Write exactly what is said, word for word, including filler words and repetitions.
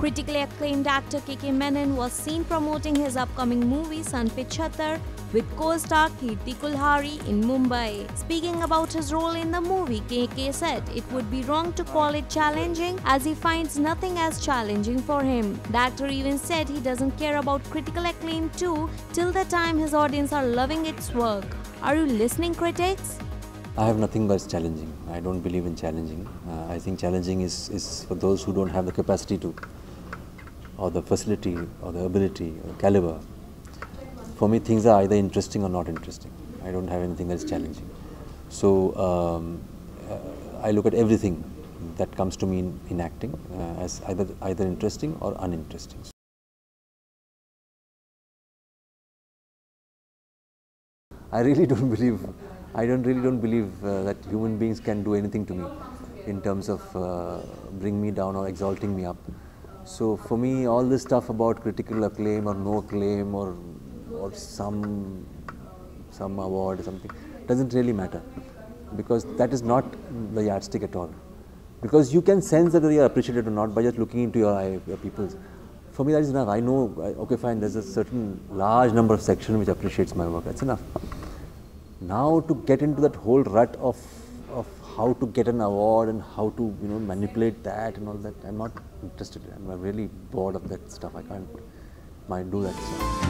Critically acclaimed actor K K Menon was seen promoting his upcoming movie Sanfit Chattar with co-star Keerti Kulhari in Mumbai. Speaking about his role in the movie, K K said it would be wrong to call it challenging as he finds nothing as challenging for him. The actor even said he doesn't care about critical acclaim too till the time his audience are loving its work. Are you listening, critics? I have nothing but challenging. I don't believe in challenging. Uh, I think challenging is, is for those who don't have the capacity to, or the facility, or the ability, or the caliber. For me, things are either interesting or not interesting. I don't have anything that's challenging. So, um, I look at everything that comes to me in, in acting uh, as either, either interesting or uninteresting. I really don't believe, I don't really don't believe uh, that human beings can do anything to me in terms of uh, bring me down or exalting me up. So for me, all this stuff about critical acclaim or no acclaim or or some some award or something doesn't really matter, because that is not the yardstick at all. Because you can sense that they are appreciated or not by just looking into your eye, your people's. For me, that is enough. I know, okay, fine, there's a certain large number of section which appreciates my work. That's enough. Now to get into that whole rut of of how to get an award and how to, you know, manipulate that and all that, I'm not interested. I'm really bored of that stuff. I can't, I do that stuff.